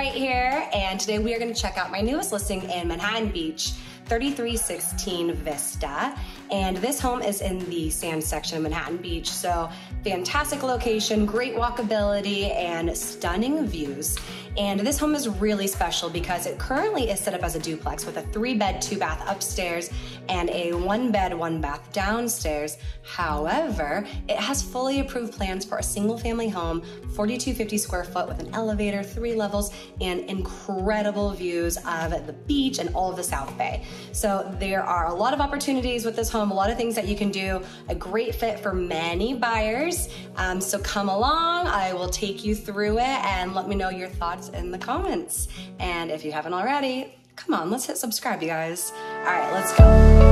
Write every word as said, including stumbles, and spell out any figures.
right here, and today we are going to check out my newest listing in Manhattan Beach, thirty-three sixteen Vista. And this home is in the Sand section of Manhattan Beach, so fantastic location, great walkability, and stunning views. And this home is really special because it currently is set up as a duplex with a three bed, two bath upstairs and a one bed, one bath downstairs. However, it has fully approved plans for a single family home, forty-two fifty square foot with an elevator, three levels, and incredible views of the beach and all of the South Bay. So there are a lot of opportunities with this home, a lot of things that you can do, a great fit for many buyers. Um, so come along, I will take you through it, and let me know your thoughts in the comments. And if you haven't already, come on, let's hit subscribe, you guys. All right, let's go.